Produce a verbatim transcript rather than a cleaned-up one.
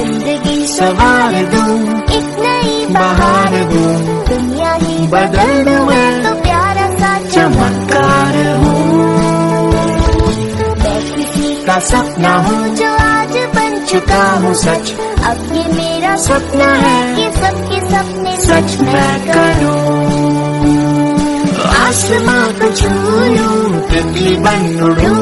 जिंदगी सवार दूं, इतना ही बहार दूं, दुनिया ही बदल दूं मैं तो प्यारा सा चमत्कार हूँ। मैं किसी का सपना हूँ जो आज बन चुका हूँ सच, अब ये मेरा सपना है कि सबके सपने सच मैं करूँ। आसमां को छू लूँ, तितली बन उड़ूँ,